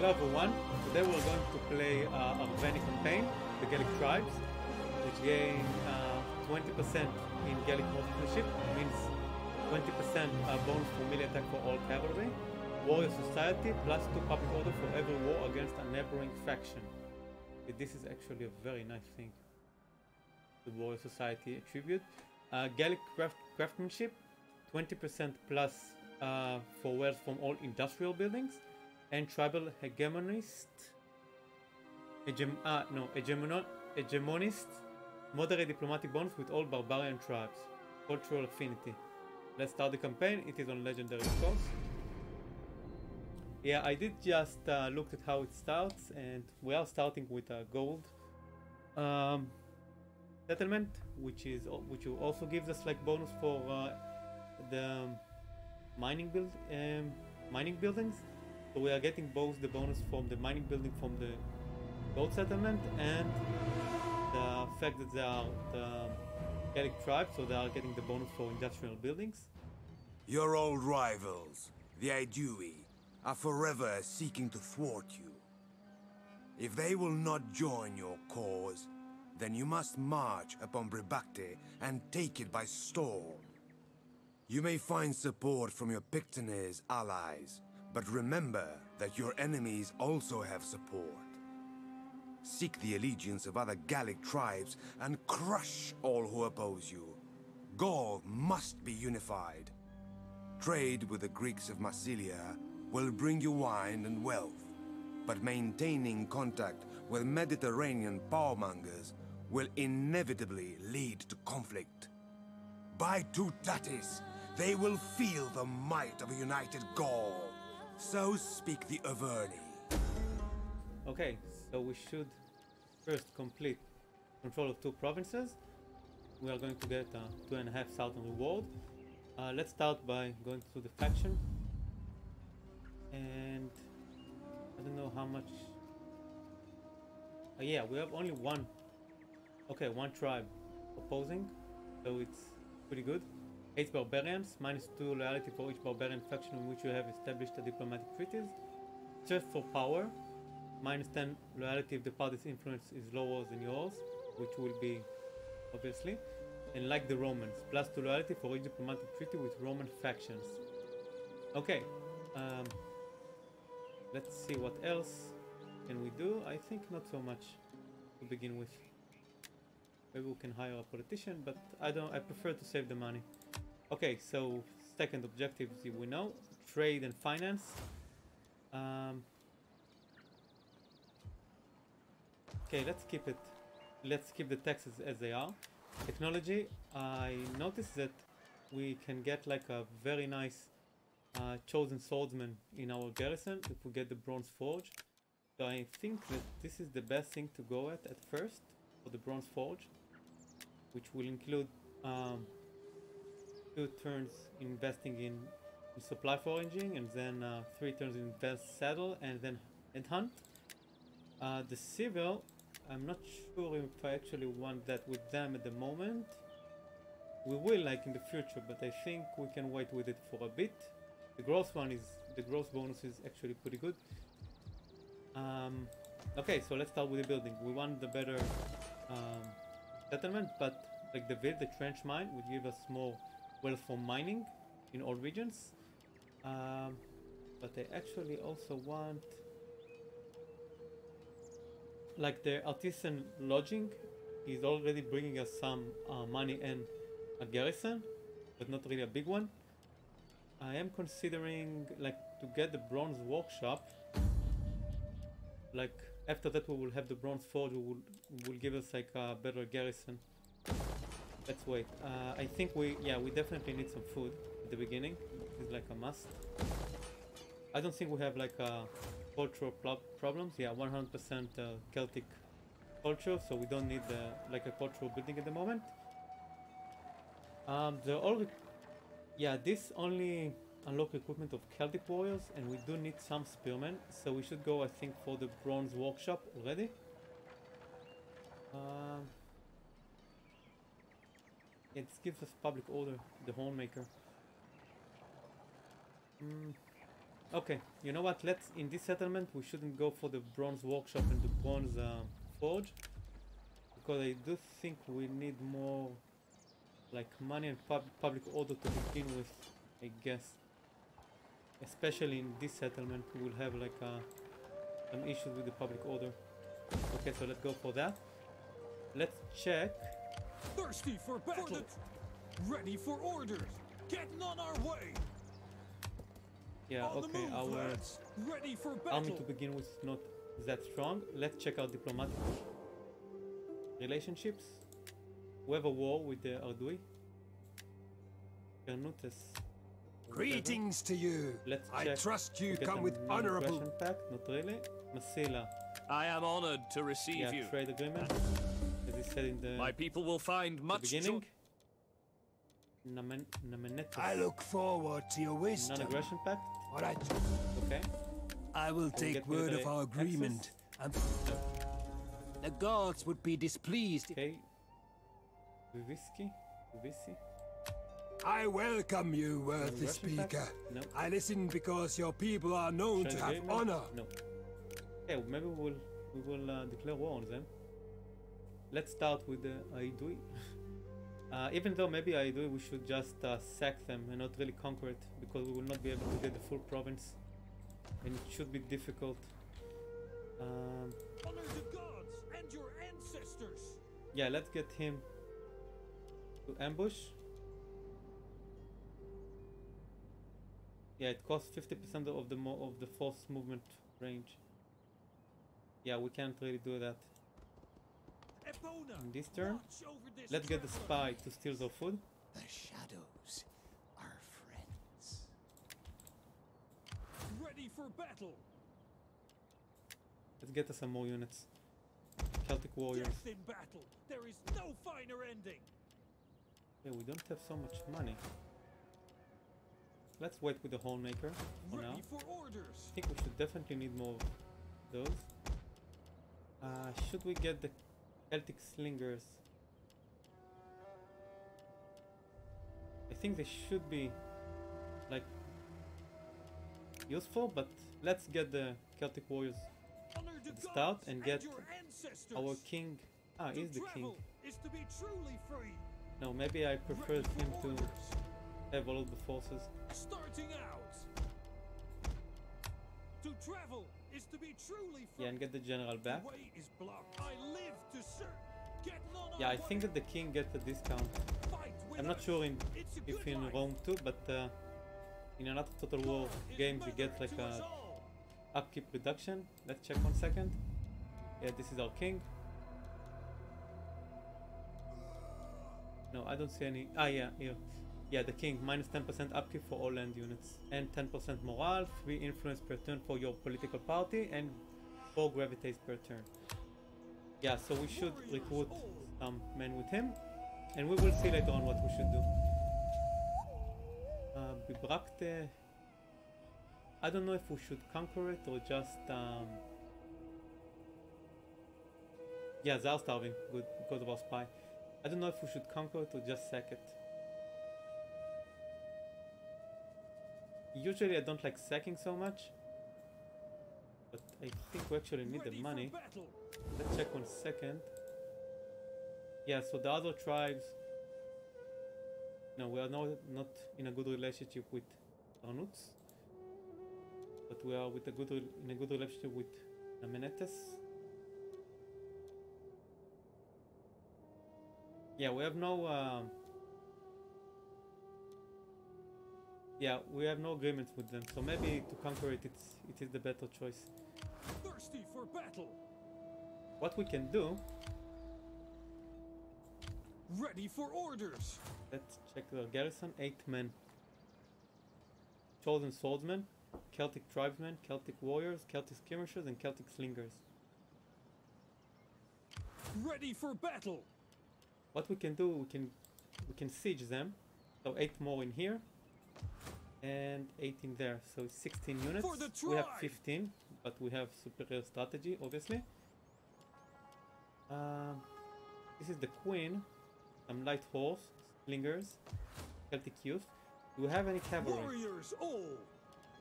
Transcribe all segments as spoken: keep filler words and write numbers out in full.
Hello everyone, today we're going to play uh, Arverni campaign, the Gallic tribes, which gain uh, twenty percent in Gallic horsemanship, means twenty percent uh, bonus for melee attack for all cavalry, warrior society, plus two public order for every war against a neighboring faction. This is actually a very nice thing, the warrior society attribute. Uh, Gallic craft craftsmanship, twenty percent plus uh, for wealth from all industrial buildings, and tribal hegemonist, hegem ah, no, hegemono hegemonist, moderate diplomatic bonds with all barbarian tribes, cultural affinity. Let's start the campaign. It is on legendary source. Yeah, I did just uh, look at how it starts, and we are starting with a gold um, settlement, which is which also gives us like bonus for uh, the mining build um, mining buildings. So we are getting both the bonus from the mining building from the gold settlement and the fact that they are the Gallic tribe, so they are getting the bonus for industrial buildings. Your old rivals, the Aedui, are forever seeking to thwart you. If they will not join your cause, then you must march upon Bibracte and take it by storm. You may find support from your Pictonese allies, but remember that your enemies also have support. Seek the allegiance of other Gallic tribes and crush all who oppose you. Gaul must be unified. Trade with the Greeks of Massilia will bring you wine and wealth, but maintaining contact with Mediterranean powermongers will inevitably lead to conflict. By Tutatis, they will feel the might of a united Gaul. So speak the Averni. Okay, so we should first complete control of two provinces. We are going to get a two and a half thousand reward. Uh, let's start by going through the faction. And I don't know how much. Uh, yeah, we have only one. Okay, one tribe opposing, so it's pretty good. eight barbarians, minus two loyalty for each barbarian faction in which you have established a diplomatic treaties. Search for power, minus ten loyalty if the party's influence is lower than yours, which will be obviously. And like the Romans, plus two loyalty for each diplomatic treaty with Roman factions. Okay, um, let's see what else can we do. I think not so much to begin with. Maybe we can hire a politician, but I don't. I prefer to save the money. Okay, so second objective we know, trade and finance. Um, okay, let's keep it. Let's keep the taxes as they are. Technology. I noticed that we can get like a very nice uh, chosen swordsman in our garrison if we get the bronze forge. So I think that this is the best thing to go at at first for the bronze forge, which will include. Um, Two turns investing in, in supply foraging, and then uh, three turns in best saddle, and then and hunt. Uh, the civil, I'm not sure if I actually want that with them at the moment. We will like in the future, but I think we can wait with it for a bit. The gross one is the gross bonus is actually pretty good. Um, okay, so let's start with the building. We want the better um, settlement, but like the build, the trench mine would give us more. Well, for mining in all regions, um, but I actually also want like the artisan lodging is already bringing us some uh, money and a garrison, but not really a big one. I am considering like to get the bronze workshop. Like after that we will have the bronze forge, will will give us like a better garrison. Let's wait. Uh, I think we, yeah, we definitely need some food at the beginning. It's like a must. I don't think we have like a cultural problems. Yeah, one hundred percent uh, Celtic culture, so we don't need the, like a cultural building at the moment. Um, they're all, yeah, this only unlock recruitment of Celtic warriors, and we do need some spearmen, so we should go, I think, for the bronze workshop already. Um... It gives us public order, the hornmaker. Mm. Okay, you know what, let's, in this settlement we shouldn't go for the bronze workshop and the bronze uh, forge, because I do think we need more like money and pub public order to begin with, I guess. Especially in this settlement we will have like a, an issue with the public order. Okay, so let's go for that. Let's check. Thirsty for battle, for the... ready for orders, getting on our way. Yeah, on okay, move, our lads. Ready for battle. Army to begin with is not that strong. Let's check out diplomatic relationships. We have a war with the Aedui. Carnutus. Greetings to you. Let's check. I trust you come with honorable pact. Not really. Massilia. I am honored to receive yeah, you. Trade agreement. As he said in the my people will find much beginning. Namen Namenetus. I look forward to your wisdom. Non-aggression pact. All right. Okay. I will take word of our agreement. And the guards would be displeased. Okay. Whiskey. Whiskey. I welcome you, worthy speaker. No. I listen because your people are known to have honor. No. Yeah, okay, maybe we will we will uh, declare war on them. Let's start with the Aedui. uh, even though maybe Aedui we should just uh, sack them and not really conquer it, because we will not be able to get the full province, and it should be difficult. Um, Honor the gods and your ancestors. Yeah, let's get him to ambush. Yeah, it costs fifty percent of the mo of the force movement range. Yeah, we can't really do that. In this turn, this let's get the spy to steal their food. The shadows are friends. Ready for battle. Let's get us some more units. Celtic warriors. Death in battle. There is no finer ending. Yeah, we don't have so much money. Let's wait with the hornmaker for now. For orders. I think we should definitely need more of those. Uh, should we get the Celtic slingers? I think they should be like useful, but let's get the Celtic warriors to the start and get and our king. Ah, he's the king. Is to be truly free. No, maybe I prefer him orders. to. Have all of the forces. Starting out. To travel is to be truly free. Yeah, and get the general back. The way is blocked. I live to serve. Getting on yeah, I way. think that the king gets a discount. I'm not us. sure in, if in life. Rome two, but uh, in another Total War games you get like a upkeep reduction. Let's check one second. Yeah, this is our king. No, I don't see any. Ah, yeah, here. Yeah, the king, minus ten percent upkeep for all land units, and ten percent morale, three influence per turn for your political party, and four gravitates per turn. Yeah, so we should recruit some men with him, and we will see later on what we should do. Uh, Bibracte... I don't know if we should conquer it or just... Um... Yeah, Zar starving, good, because of our spy. I don't know if we should conquer it or just sack it. Usually I don't like sacking so much, but I think we actually need the money. Let's check one second. Yeah, so the other tribes... No, we are no, not in a good relationship with Arnuts, but we are with a good in a good relationship with Namenetes. Yeah, we have no... Uh, Yeah, we have no agreements with them, so maybe to conquer it, it's, it is the better choice. Thirsty for battle. What we can do? Ready for orders. Let's check the garrison. Eight men. Chosen swordsmen, Celtic tribesmen, Celtic warriors, Celtic skirmishers, and Celtic slingers. Ready for battle. What we can do? We can we can siege them. So eight more in here. And eighteen there, so sixteen units. We have fifteen, but we have superior strategy, obviously. Uh, this is the queen. Some light horse, slingers, Celtic youth. Do we have any cavalry? Warriors all.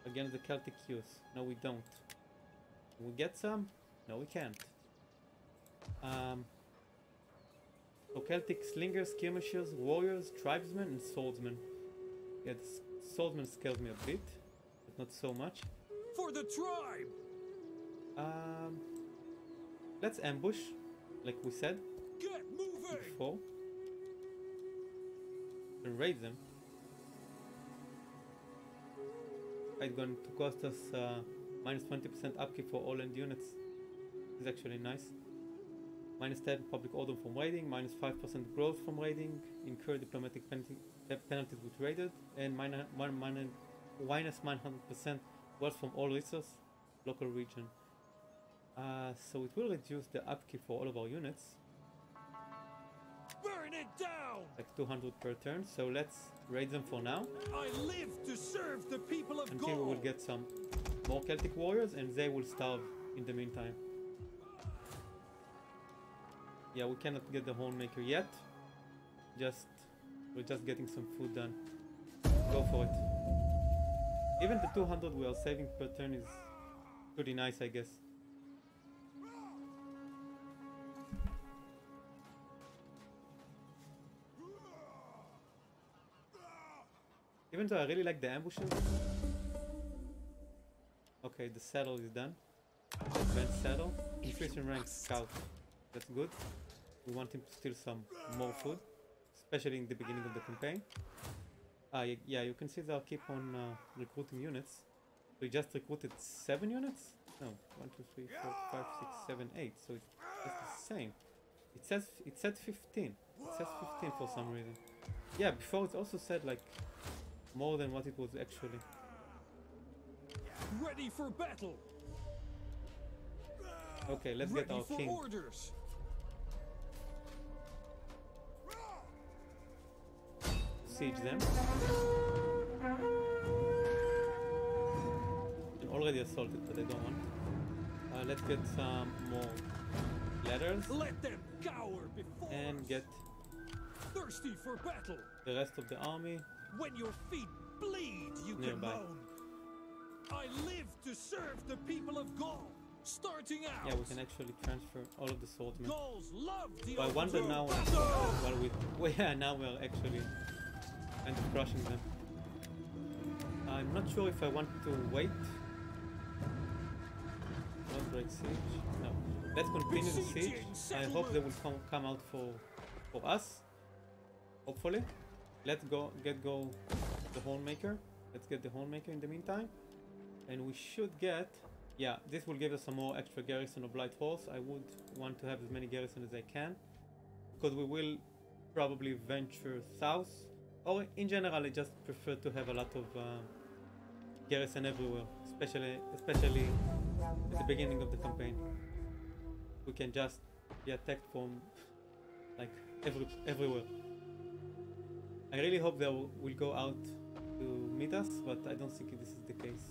against the Celtic youth. No, we don't. Can we get some? No, we can't. Um, so Celtic slingers, skirmishers, warriors, tribesmen, and swordsmen. Yeah, the swordsman scared me a bit, but not so much. For the tribe. Um, let's ambush, like we said. Get moving. Before. And raid them. It's going to cost us uh, minus twenty percent upkeep for all end units. It's actually nice. Minus ten public order from raiding, minus five percent growth from raiding, incur diplomatic penalty, penalties with raided, and minus one hundred percent wealth from all resources, local region. Uh, so it will reduce the upkeep for all of our units. Burn it down! Like two hundred per turn, so let's raid them for now. I live to serve the people of Gaul! Until we will get some more Celtic warriors and they will starve in the meantime. Yeah, we cannot get the hornmaker yet. Just we're just getting some food done. Go for it. Even the two hundred we are saving per turn is pretty nice, I guess. Even though I really like the ambushes. Okay, the saddle is done. Advanced saddle. Increase in rank scout. That's good. We want him to steal some more food, especially in the beginning of the campaign. Ah, yeah, you can see they'll keep on uh, recruiting units. We just recruited seven units? No, one, two, three, four, five, six, seven, eight. So it's just the same. It says it said fifteen. It says fifteen for some reason. Yeah, before it also said like more than what it was actually. Ready for battle. Okay, let's Ready get our king. Orders. Siege them. And already assaulted, but I don't want. Uh, let's get some more ladders. Let them cower before and get thirsty for battle. The rest of the army. When your feet bleed, you nearby. Can moan. I live to serve the people of Gaul. Starting out. Yeah, we can actually transfer all of the swordsmen. Goals love the but I wonder now when well, we, well, yeah, now we're actually kind of crushing them. I'm not sure if I want to wait. Not break siege. No. Let's continue the siege. I hope they will come come out for for us. Hopefully. Let's go get go the hornmaker. Let's get the hornmaker in the meantime. And we should get yeah, this will give us some more extra garrison of light horse. I would want to have as many garrison as I can, because we will probably venture south. Or in general, I just prefer to have a lot of uh, garrison everywhere, especially especially at the beginning of the campaign. We can just be attacked from like every everywhere. I really hope they will go out to meet us, but I don't think this is the case.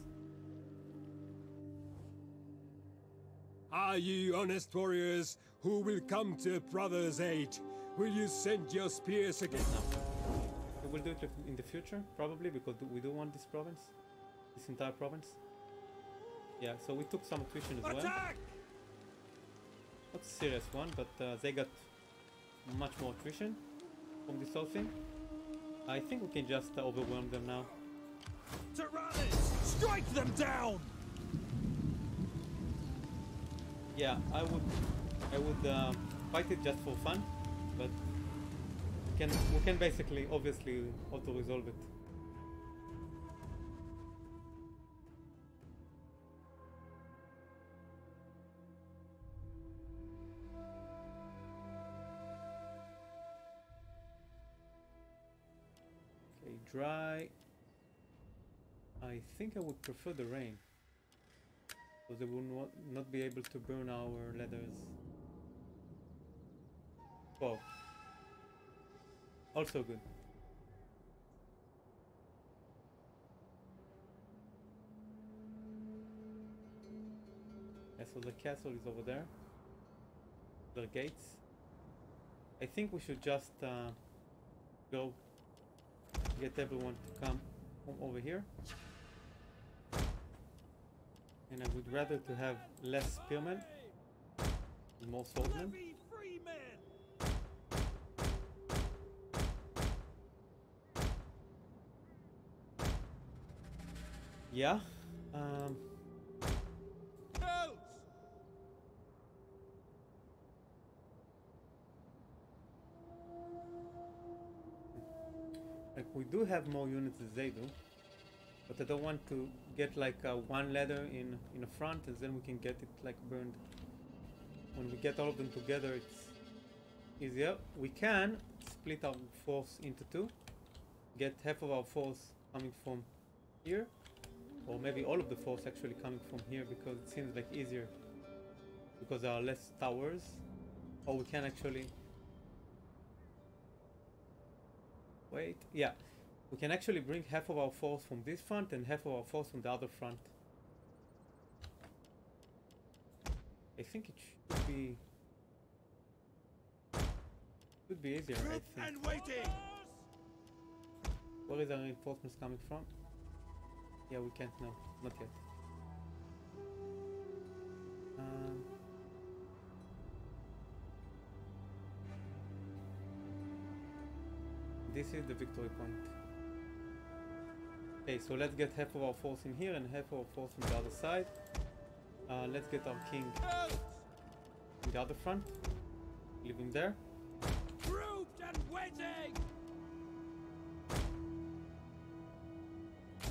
Are ye honest warriors who will come to brother's aid? Will you send your spears again? No. We will do it in the future, probably, because we do want this province. This entire province. Yeah, so we took some attrition as Attack! Well. Not a serious one, but uh, they got much more attrition from this whole thing. I think we can just uh, overwhelm them now. Tyrannus! Strike them down! Yeah, I would, I would uh, fight it just for fun, but we can, we can basically, obviously, auto-resolve it. Okay, dry. I think I would prefer the rain. So they will not be able to burn our leathers. Wow. Also good. Yeah, so the castle is over there. The gates. I think we should just uh, go get everyone to come from over here. And I would rather to have less spearmen and more swordsmen. Yeah. Um. Like we do have more units than they do, but I don't want to get like uh, one ladder in in the front, and then we can get it like burned. When we get all of them together, it's easier. We can split our force into two, get half of our force coming from here, or maybe all of the force actually coming from here, because it seems like easier because there are less towers. Or we can actually wait, yeah, we can actually bring half of our force from this front and half of our force from the other front. I think it should be should be easier. Group I think. And waiting. Where is our reinforcements coming from? Yeah, we can't now. Not yet. Um, this is the victory point. Okay, so let's get half of our force in here and half of our force on the other side. Uh, let's get our king in the other front. Leave him there. Grouped and waiting.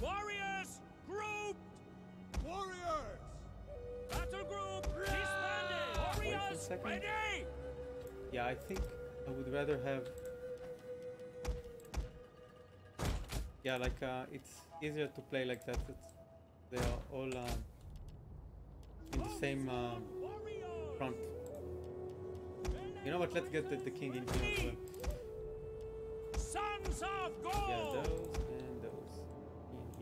Warriors grouped! Warriors! Battle group disbanded! Warriors ready! Yeah, I think I would rather have... Yeah, like, uh, it's easier to play like that. It's, they are all uh, in the same uh, front. You know what? Let's get the, the king in here as well. Sons of gold! Yeah, those.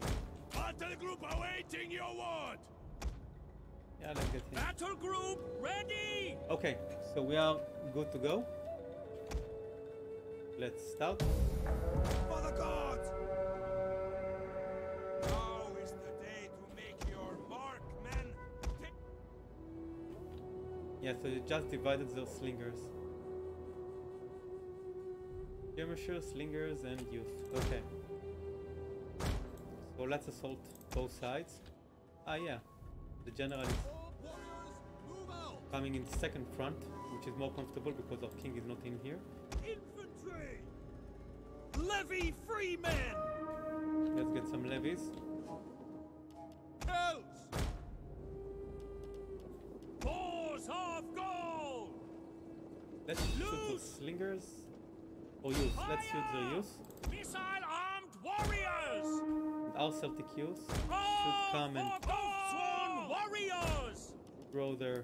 Battle group awaiting your word. Yeah, let's get him. Battle group ready. Okay, so we are good to go. Let's start. For the gods. Now is the day to make your mark, men. Yeah, so you just divided those slingers. Skirmisher, slingers, and youth. Okay. So let's assault both sides. Ah yeah, the general is coming in second front, which is more comfortable because our king is not in here. Infantry! Levy free men! Let's get some levies. Elves! Horse of gold! Let's loose. Shoot the slingers. Or use, let's shoot the use. Missile armed warriors! Our Celtic youth should come and sworn warriors grow their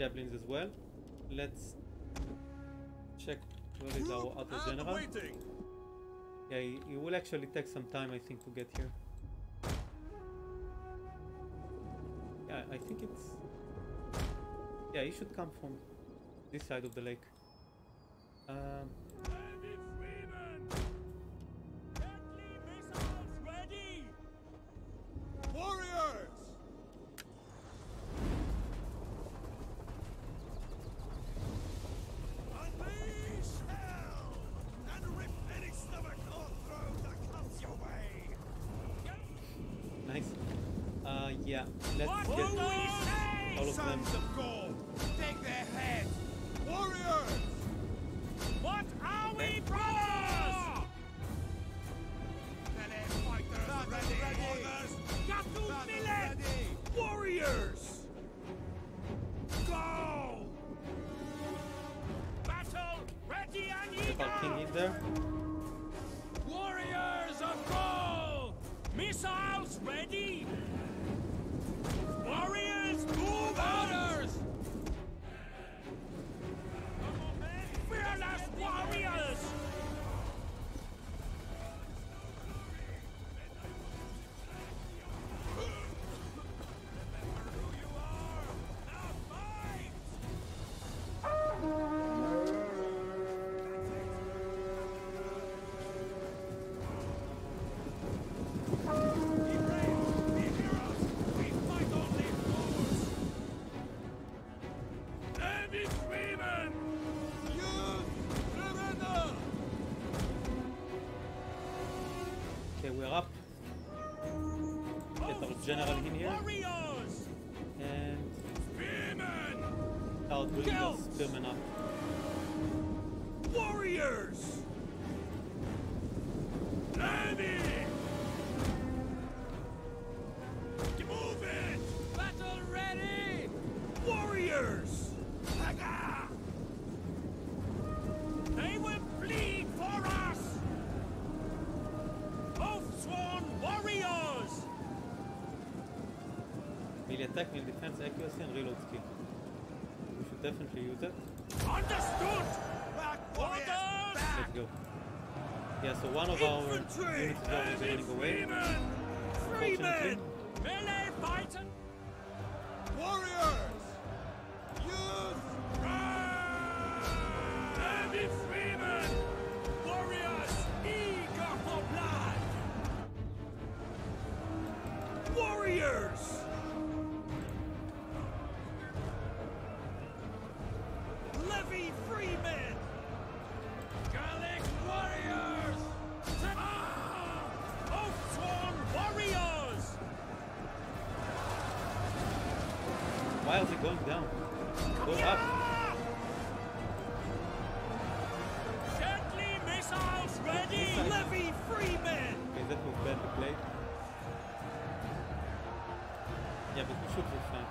javelins as well. Let's check what is our other general. Waiting. Yeah, it will actually take some time, I think, to get here. Yeah, I think it's... Yeah, he should come from this side of the lake. Um... Okay, we're up. Get our general in here. And I'll bring the spearmen up. Warriors! Levy! Move it! Battle ready! Warriors! Haga! They will bleed for us! Oathsworn warriors! Melee attack, melee defense, accuracy, and reload skill. We should definitely use it. Understood! Back, warriors! Let's go. Yeah, so one of our units is already running away. Unfortunately. Melee fighting! Warriors! Use run! Heavy freemen! Warriors eager for blood! Warriors! Levy freemen! Gallic warriors! Ah! Oathsworn warriors! Why is it going down? Go up! Deadly missiles ready! Levy freemen! Okay, that was badly played. Yeah, but we should be fine.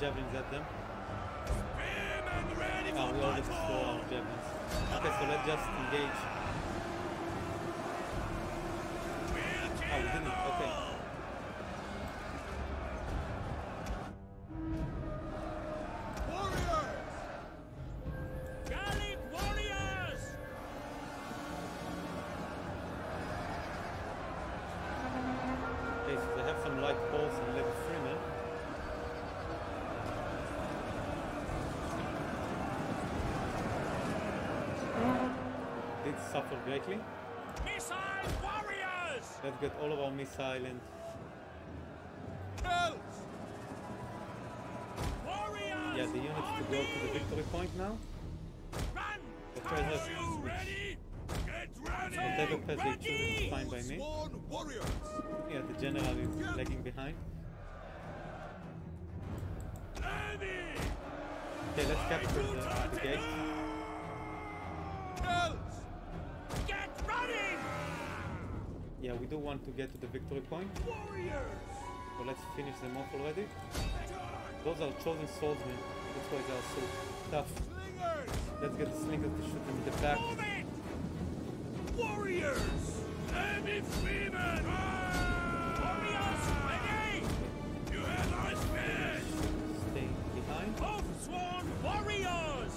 Javelins at them. Oh, we already stole our javelins. Okay, so let's just engage. Oh, we didn't. Okay. Warriors! Gallic warriors! Okay, so they have some light balls and level three men. Suffer greatly. Missile warriors! Let's get all of our missile and Built. Warriors! Yeah, the units to go to the victory point now. Run! The peasants ready? Get ready! Whatever peasants is fine by me. Yeah, the general is yep. lagging behind. Ready. Okay, let's capture the, the gate. Yeah, we do want to get to the victory point. Warriors! So let's finish them off already. Those are chosen swordsmen. That's why they are so tough. Slingers! Let's get the slingers to shoot them in the back. Warriors! Heavy freemen! Warriors ready! You have our spears! Stay behind. Oathsworn warriors!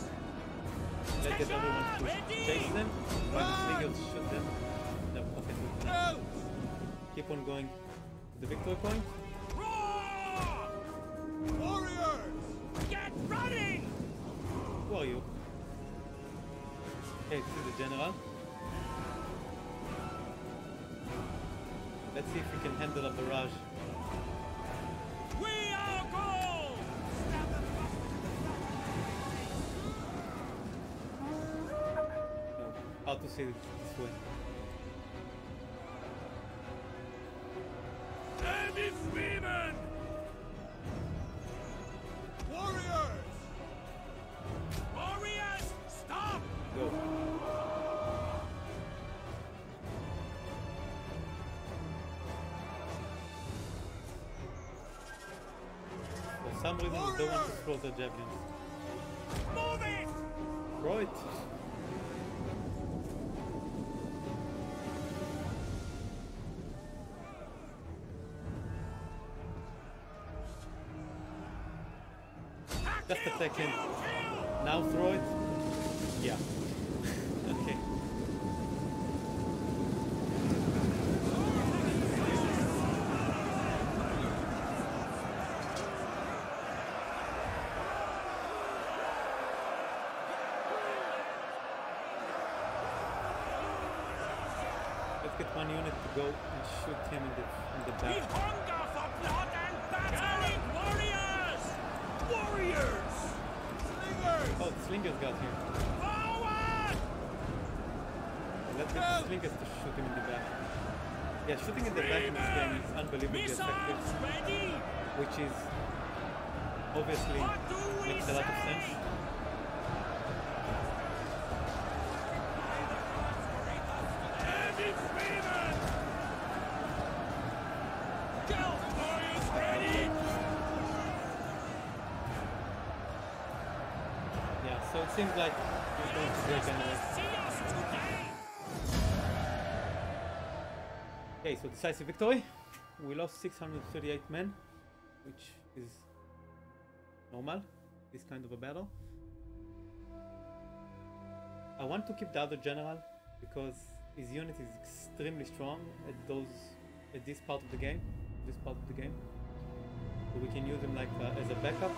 Let's get everyone to ready. Chase them. While the slingers shoot them. Keep on going to the victory point. Roar! Warriors! Get running! Who are you? Hey, this is the general. Let's see if we can handle a barrage. We are gold! No, how to say it this way? Freemen! Warriors! Warriors, stop! Go. For some some reason I don't want to throw the javelin. Move it! Throw it! Just a second. Now throw it. Yeah. Okay. Let's get one unit to go and shoot him in the in the back. We hunger for blood and battle! Warriors! Warriors! Slingers! Oh, Slingers got him. Forward! Let's get the Slingers to shoot him in the back. Yeah, shooting in the back in this game is unbelievably effective. Ready? Which is obviously makes a lot of sense. Seems like he's going to break anyway. Okay, so decisive victory. We lost six hundred thirty-eight men, which is normal, this kind of a battle. I want to keep the other general because his unit is extremely strong at those at this part of the game. This part of the game, so we can use him like uh, as a backup.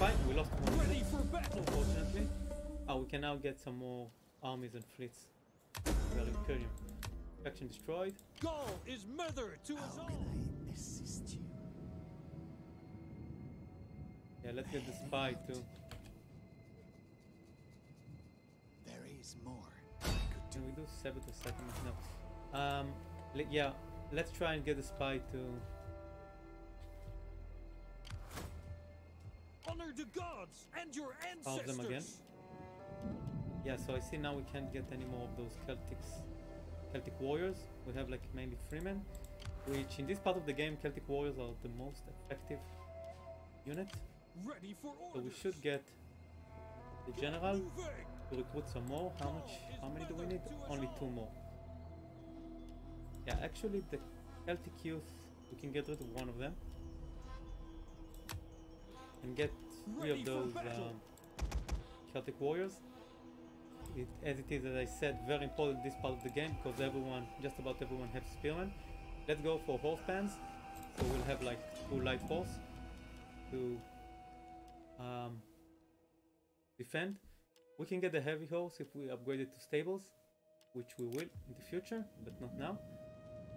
Fine, we lost one. Ready for battle, unfortunately. Oh, we can now get some more armies and fleets. Well, Imperium. Faction destroyed. Gaul is mother to us all. How can I assist you? Yeah, let's get the spy too. There is more. Can we do saboteur settlement now? Um, yeah, let's try and get the spy too. Honor the gods and your ancestors. Them again. Yeah, so I see now we can't get any more of those Celtics, Celtic warriors. We have like mainly freemen, which in this part of the game, Celtic warriors are the most effective unit. Ready for orders. So we should get the general to recruit some more. How much? How many do we need? Only two more. Yeah, actually the Celtic youth, we can get rid of one of them. And get three of those um, Celtic warriors. It, as it is, as I said, very important this part of the game because everyone, just about everyone, has spearmen. Let's go for horsepans, so we'll have like two light horse to um, defend. We can get the heavy horse if we upgrade it to stables, which we will in the future, but not now.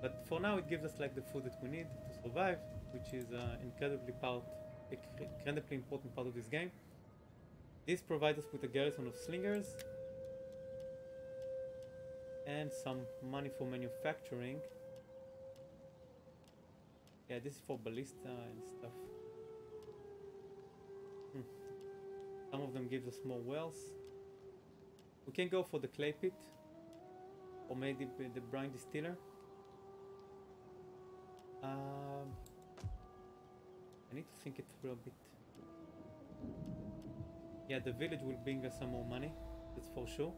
But for now, it gives us like the food that we need to survive, which is uh, incredibly powerful. A incredibly important part of this game. This provides us with a garrison of slingers and some money for manufacturing. Yeah, this is for ballista and stuff. Hmm. Some of them gives us more wells. We can go for the clay pit or maybe the brine distiller. Um, I need to think it through a bit. Yeah, the village will bring us some more money, that's for sure.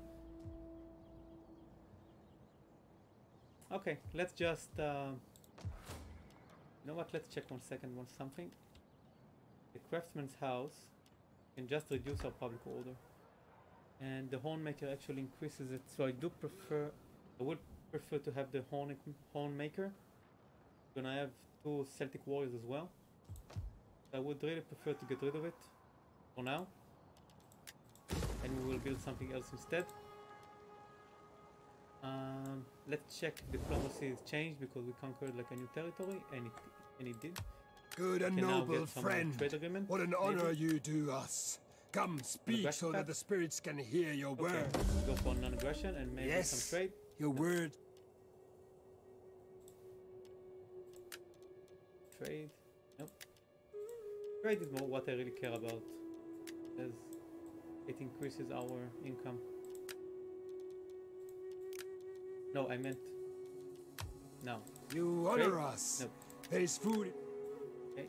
Okay, let's just... Uh, you know what, let's check one second, one something. The craftsman's house can just reduce our public order. And the hornmaker actually increases it, so I do prefer... I would prefer to have the horn hornmaker. Gonna have two Celtic warriors as well. I would really prefer to get rid of it for now, and we will build something else instead. Um, let's check diplomacy is changed because we conquered like a new territory, and it and it did. Good and noble friend, what an honor you do us. Come speak so that the spirits can hear your words. Okay. Go for non-aggression and maybe yes, some trade. Your word. Trade. Nope. Trade is more what I really care about, as it increases our income. No, I meant. No. You honor right? us. No. There is food. Okay.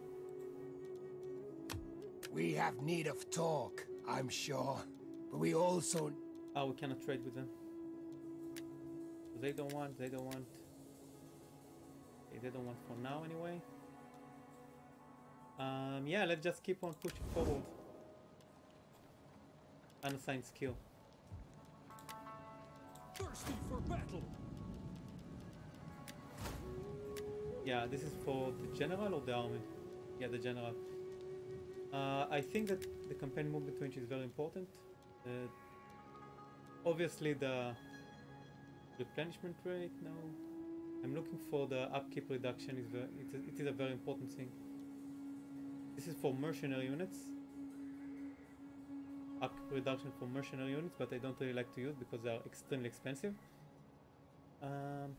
We have need of talk, I'm sure. But we also. Oh, we cannot trade with them. They don't want. They don't want. They don't want for now, anyway. Um, yeah, let's just keep on pushing forward. Unassigned skill. Thirsty for battle. Yeah, this is for the general or the army? Yeah, the general. Uh, I think that the campaign movement range is very important. Uh, obviously, the replenishment rate now. I'm looking for the upkeep reduction. Is very, it, is, it is a very important thing. This is for mercenary units. Upkeep reduction for mercenary units, but I don't really like to use because they are extremely expensive. Um,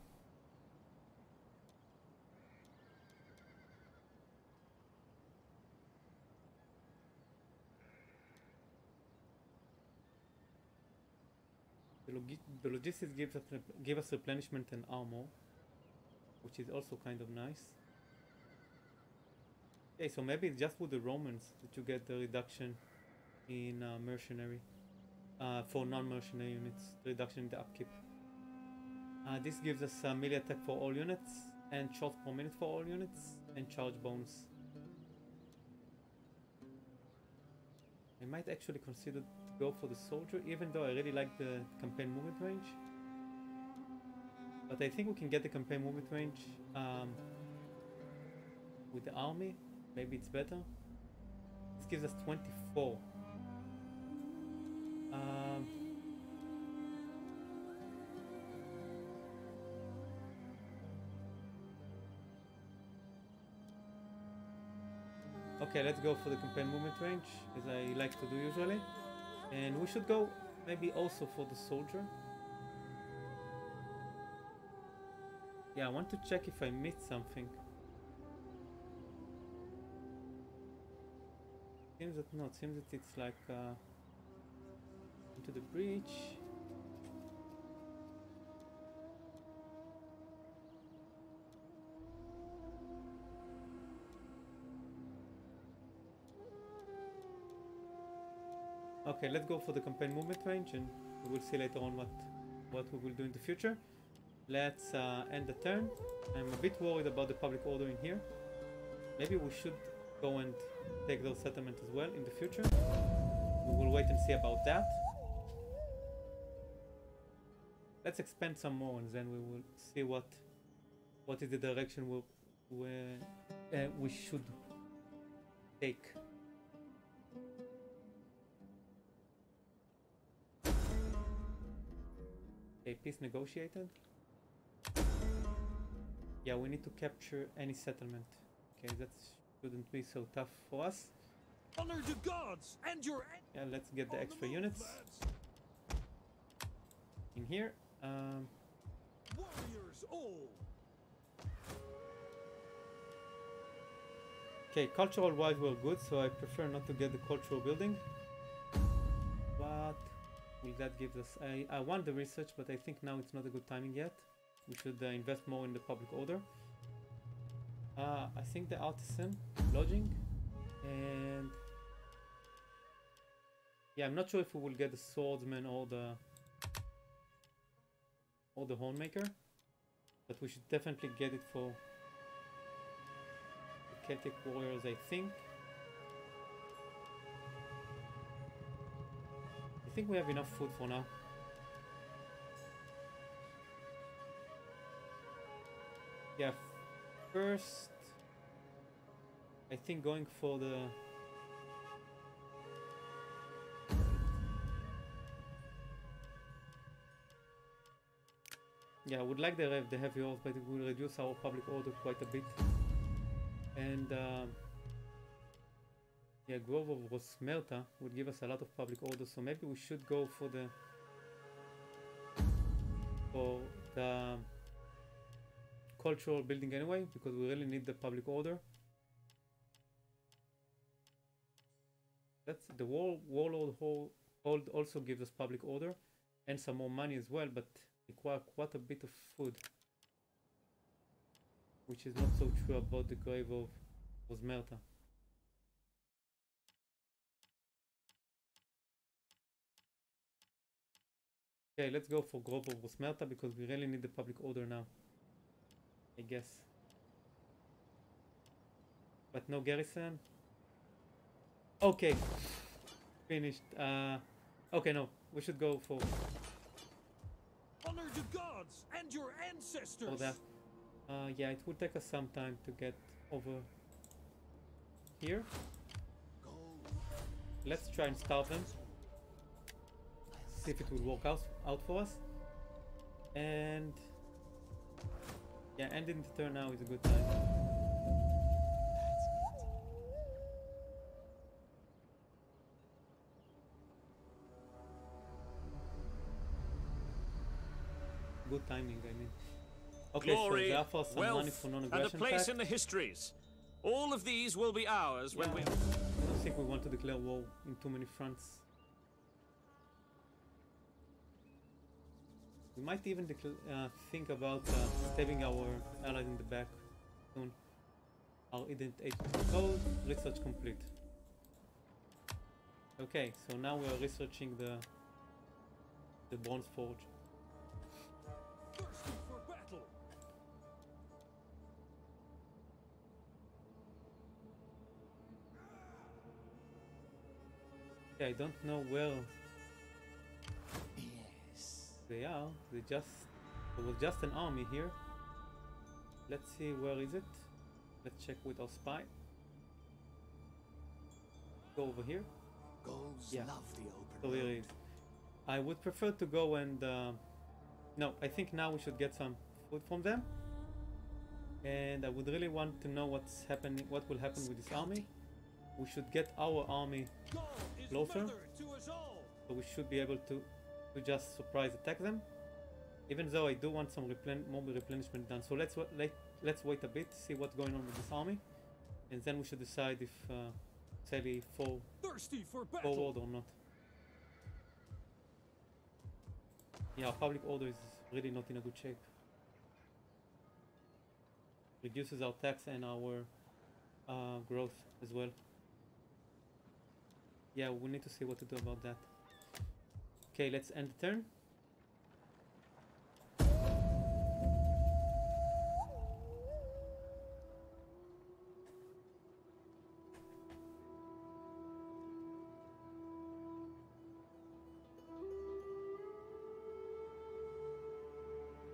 the, log the logistics gives us, give us replenishment and armor, which is also kind of nice. Okay, so maybe it's just with the Romans that you get the reduction in uh, mercenary, uh, for non-mercenary units, the reduction in the upkeep. Uh, this gives us a uh, melee attack for all units, and shots per minute for all units, and charge bonus. I might actually consider to go for the soldier, even though I really like the campaign movement range. But I think we can get the campaign movement range um, with the army. Maybe it's better. This gives us twenty-four. Um, okay, let's go for the campaign movement range, as I like to do usually. And we should go maybe also for the soldier. Yeah, I want to check if I missed something. Seems that not. Seems that it's like uh, into the breach. Okay, let's go for the campaign movement range, and we will see later on what what we will do in the future. Let's uh, end the turn. I'm a bit worried about the public order in here. Maybe we should go and take those settlements as well in the future. We will wait and see about that. Let's expand some more, and then we will see what what is the direction we we, uh, we should take. Okay, peace negotiated. Yeah, we need to capture any settlement. Okay, that shouldn't be so tough for us. Honor the gods and your. Yeah, let's get the extra units in here. Um, Warriors all. Okay, cultural-wise we're good, so I prefer not to get the cultural building. But will that give us? I I want the research, but I think now it's not a good timing yet. We should uh, invest more in the public order. Uh, I think the artisan lodging, and yeah, I'm not sure if we will get the swordsman or the or the hornmaker, but we should definitely get it for the Celtic warriors, I think. I think we have enough food for now. Yeah. First, I think going for the yeah, I would like the the heavy horse, but it will reduce our public order quite a bit. And um, yeah, Grove of Rosmerta would give us a lot of public order, so maybe we should go for the for the. cultural building anyway, because we really need the public order. That's the war, warlord hold also gives us public order and some more money as well, but require quite a bit of food, which is not so true about the grave of Rosmerta. Okay, let's go for grove of Rosmerta because we really need the public order now, I guess. But no garrison. Okay, finished. Uh, okay, no, we should go for honor to gods and your ancestors. For that. Uh, yeah, it will take us some time to get over here. Let's try and starve them. See if it will work out out for us. And yeah, ending the turn now is a good time. Good timing, I mean. Okay, glory, so therefore some wealth, money for non-aggression and a place pact. In the histories. All of these will be ours when yeah. we... I don't think we want to declare war in too many fronts. We might even uh, think about uh, stabbing our allies in the back soon. Our identification code, research complete. Okay, so now we are researching the the Bronze Forge. I don't know where yes. they are. They just there was just an army here. Let's see, where is it? Let's check with our spy. Go over here. Goals yeah. love the open so here it is. I would prefer to go and uh, no, I think now we should get some food from them. And I would really want to know what's happening. What will happen with this army? We should get our army closer, so we should be able to, to just surprise attack them. Even though I do want some replen more replenishment done, so let's let let's wait a bit, see what's going on with this army, and then we should decide if uh, Sally fall thirsty for battle forward or not. Yeah, public order is really not in a good shape. Reduces our tax and our uh, growth as well. Yeah, we need to see what to do about that. Okay, let's end the turn.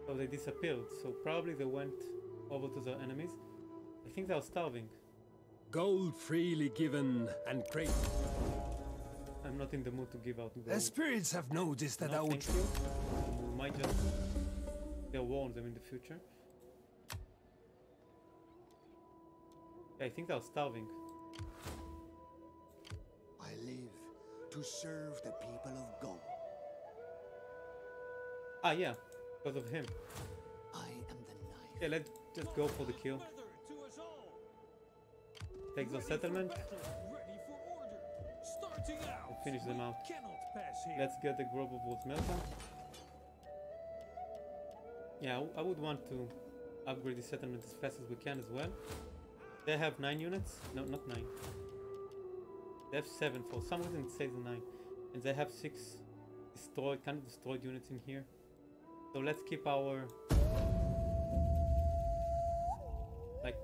So they disappeared, so probably they went over to their enemies. I think they are starving. Gold freely given and great. I'm not in the mood to give out gold. The spirits have noticed that no, I would... We might just... They'll warn them in the future. I think they're starving. I live to serve the people of God. Ah, yeah. Because of him. I am the knife. Yeah, let's just go for the kill. Take the settlement. I'll finish them out. Let's get the grove of Rosmerta. Yeah, I would want to upgrade the settlement as fast as we can as well. They have nine units. No, not nine. They have seven. For some reason it says nine. And they have six destroyed, kind of destroyed units in here. So let's keep our... Like,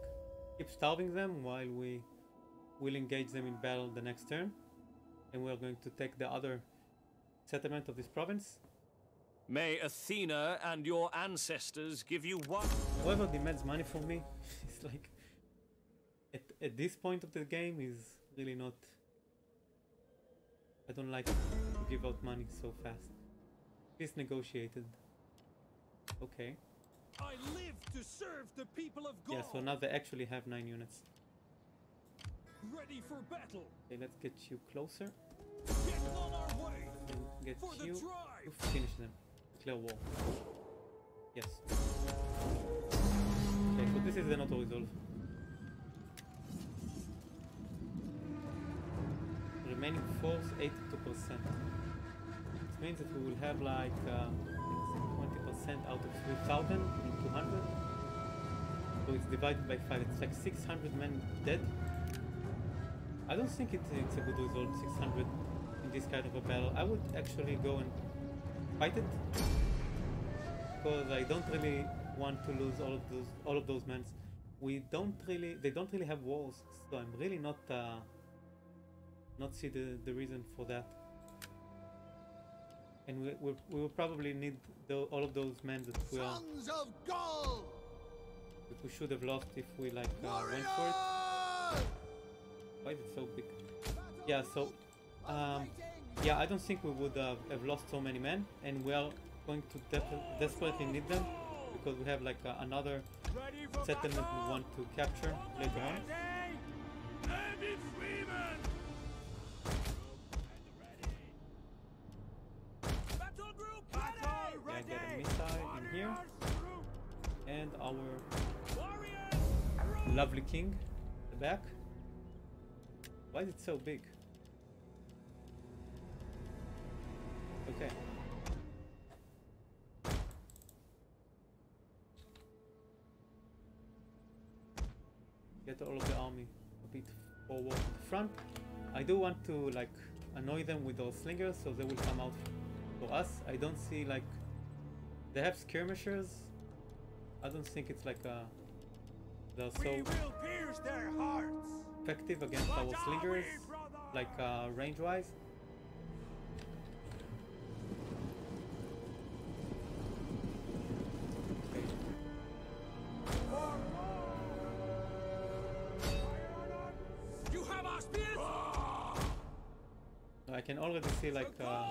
keep starving them while we will engage them in battle the next turn. And we're going to take the other settlement of this province. May Athena and your ancestors give you one. Whoever demands money from me, it's like at, at this point of the game is really not. I don't like to give out money so fast. Peace negotiated. Okay. I live to serve the people of God. Yeah, so now they actually have nine units. Ready for battle. Okay, let's get you closer. Get on our way. And get you. You finish them. Declare war. Yes. Okay, so this is an auto resolve. Remaining force eighty-two percent. It means that we will have like uh, twenty percent twenty percent out of three thousand in two hundred. So it's divided by five. It's like six hundred men dead. I don't think it, it's a good result, six hundred in this kind of a battle. I would actually go and fight it, because I don't really want to lose all of those all of those men. We don't really, they don't really have walls, so I'm really not uh, not see the the reason for that. And we we, we will probably need the, all of those men that we are, Sons of Gaul, that we should have lost if we like uh, went for it. Why is it so big? Yeah, so um, yeah, I don't think we would uh, have lost so many men, and we are going to de desperately need them, because we have like uh, another settlement we want to capture later on. Yeah, get a missile in here, and our lovely king in the back. Why is it so big? Okay. Get all of the army a bit forward in the front. I do want to like annoy them with those slingers, so they will come out for us. I don't see like they have skirmishers. I don't think it's like a they're so we will pierce their hearts. Effective against our slingers, like uh, range-wise. Okay. You have our spears. I can already see like uh,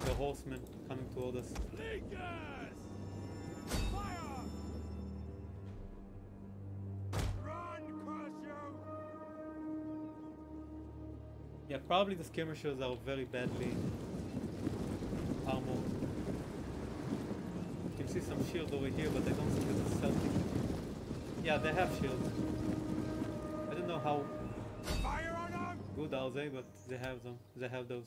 the horsemen coming toward us. Yeah, probably the skirmishers are very badly armored. You can see some shield over here, but I don't think it's something. Yeah, they have shields. I don't know how good are they, but they have them. They have those.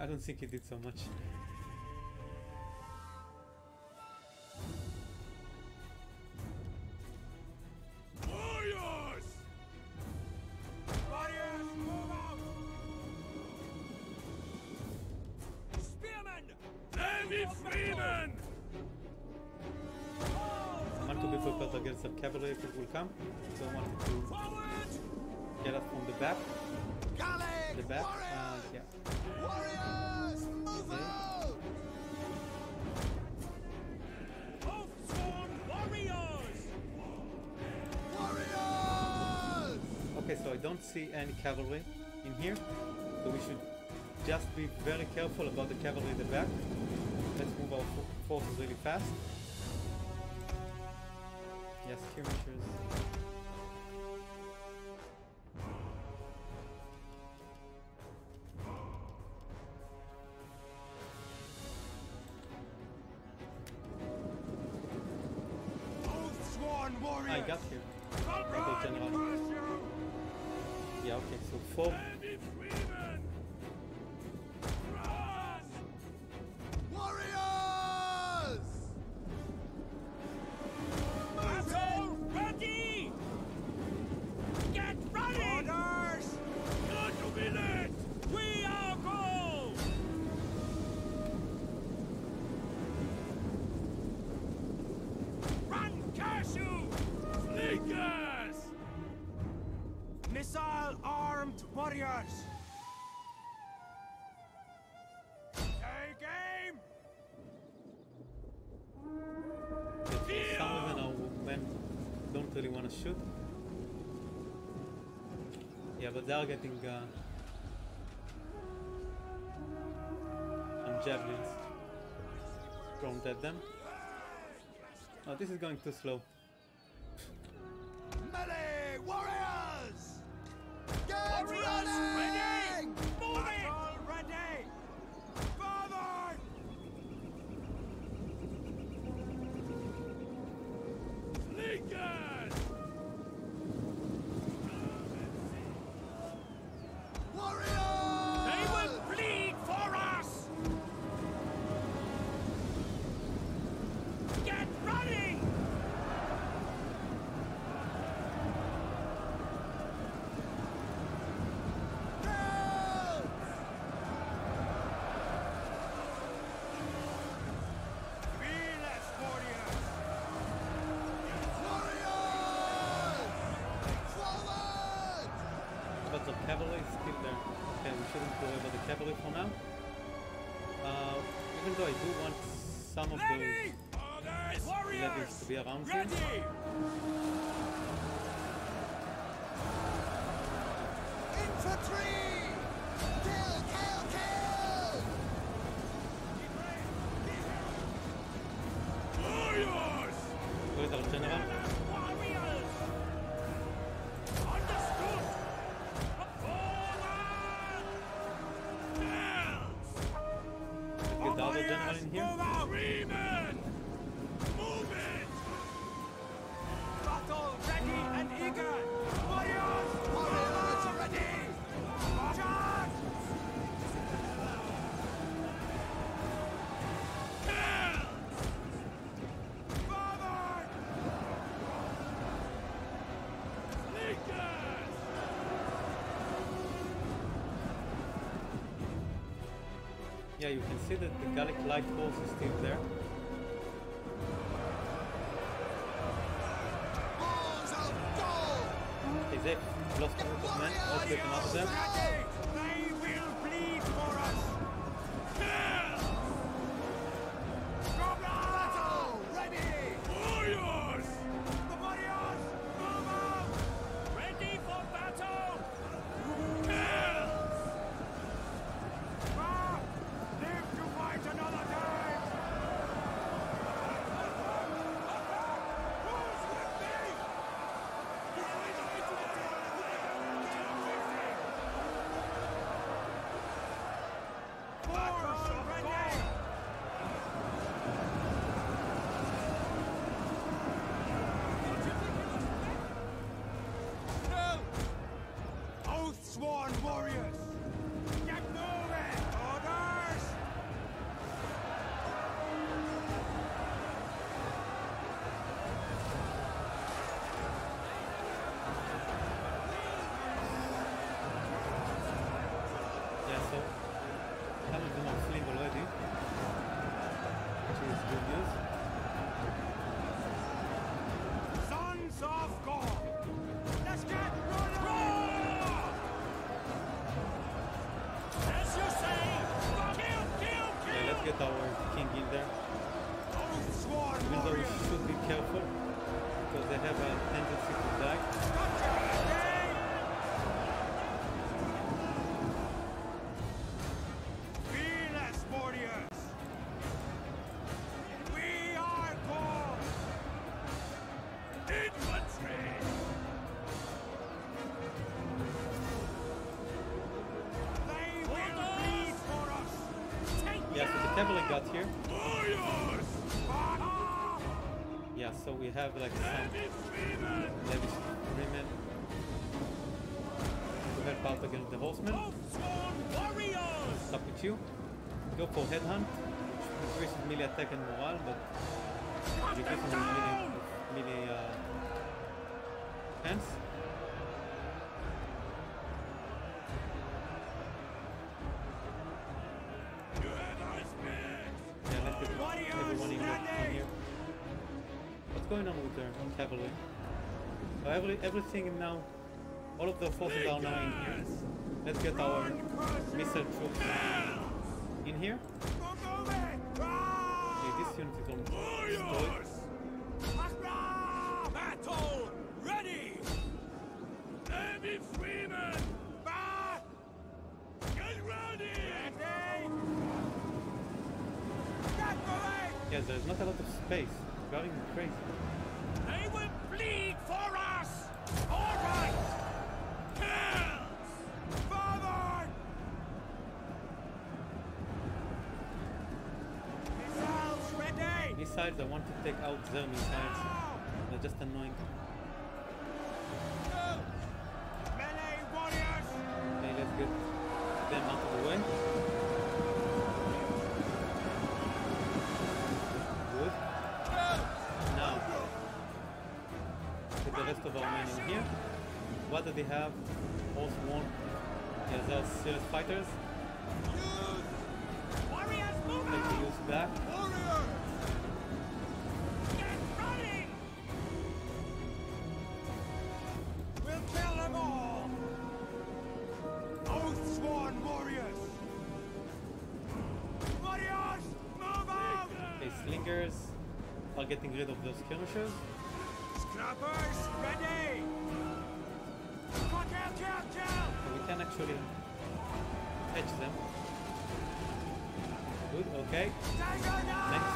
I don't think he did so much. Cavalry people will come, so I wanted to get up from the back. Gallic, the back, uh, yeah. Warriors, move out! Oathsworn warriors! Warriors! Okay, so I don't see any cavalry in here, so we should just be very careful about the cavalry in the back. Let's move our forces really fast. Yes, skirmishers. Oathsworn warriors. I got here. Right, general. Yeah, okay, so four. Shoot. Yeah, but they are getting uh, some javelins thrown at them. Oh, this is going too slow. Melee warriors! Get warriors ready! Move it! All ready! Forward! shouldn't go over the cavalry for now. Uh, even though I do want some of Ready! those levies to be around Ready! here. Infantry! Kill, kill, kill! Glorious! Where's our general? In here. Move out! Freeman! Move it! Battle ready and eager! Warriors! Warriors ready! Charge! Kill! Forward! Sneakers! Yeah, you can see that the Gallic light force is still there. Okay, they've lost a group of men. Let's get another of them. They will bleed for us. Battle ready. Warriors. The warriors move up. Ready for battle. Another time! Who's with me? Force already! No! Oath-sworn warriors! Get moving! Orders! Get our king in there. Even though we should be careful, because they have a tendency to die. Fearless warriors! We are born! Infantry! They will bleed for us! Yeah, so the cavalry got here. Yeah, so we have like some levies freemen to help out against the horsemen. It's up with you. Go for headhunt, which increases melee attack and morale, but decreases melee, melee uh, hands. What's going on with their cavalry? So every, everything now, all of the forces are now in here. Let's get our missile troops in here. Okay, this unit is on destroyed. Battle ready! Heavy freemen! Get ready! Yeah, there's not a lot of space. It's going crazy. They will bleed for us! Alright! Kills! Forward! Missiles ready! Missiles, I want to take out their missiles. They're just annoying. Melee warriors! Okay, let's get them out of the way. The rest of our men in here. What do they have? Horsemen. Yeah, they're serious fighters. Warriors, move out! They use that. Get running! We'll kill them all! Oath-sworn warriors! are getting rid of those skirmishers. Scrappers, ready! So we can actually catch them. Good, okay. Next.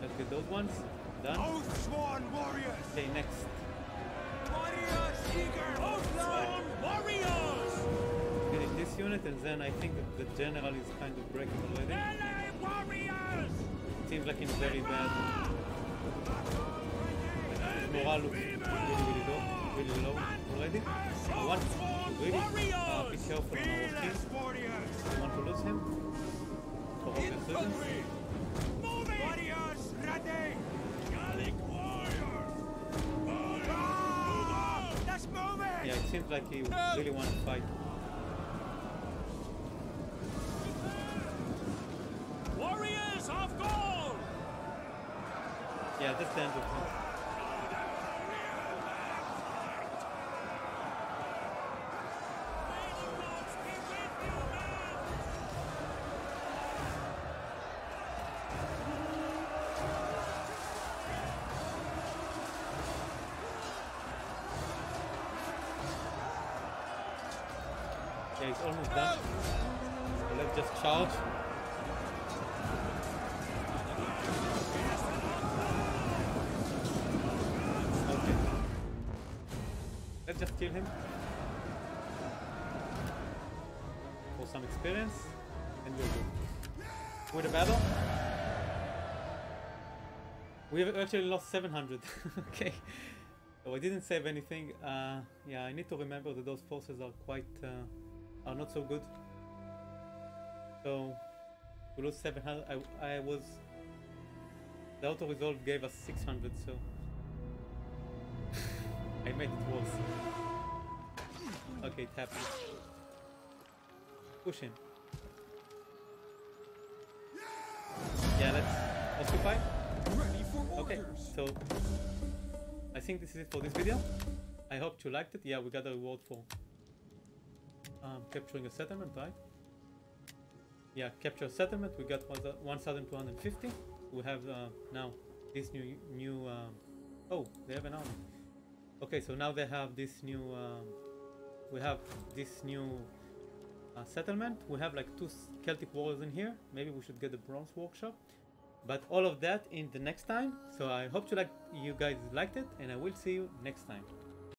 Let's get those ones. Done. Oathsworn warriors! Okay, next. Warriors eager! Oathsworn warriors! Finish this unit, and then I think that the general is kind of breaking already. Melee warriors! Seems like he's very bad. His morale looks really, really low, really low already. I want to really uh, be careful on our team. I don't want to lose him. For obvious reasons. Yeah, it seems like he really wants to fight. Warriors of gold! Yeah, that's the end of him. Yeah, he's almost done. So let's just charge. Okay. Let's just kill him. For some experience. And we're good. With a battle. We have actually lost seven hundred. Okay. So I didn't save anything. Uh, yeah, I need to remember that those forces are quite... Uh, are not so good, so we lost seven hundred. I, I was, the auto resolve gave us six hundred, so I made it worse. Okay, it happened. Push in. Yeah, let's occupy. Okay, so I think this is it for this video. I hope you liked it. Yeah, we got a reward for Um, capturing a settlement, right? Yeah, capture a settlement. We got one thousand two hundred fifty. We have uh, now this new new. Um, oh, they have an army. Okay, so now they have this new. Um, we have this new uh, settlement. We have like two Celtic warriors in here. Maybe we should get the bronze workshop. But all of that in the next time. So I hope you like you guys liked it, and I will see you next time.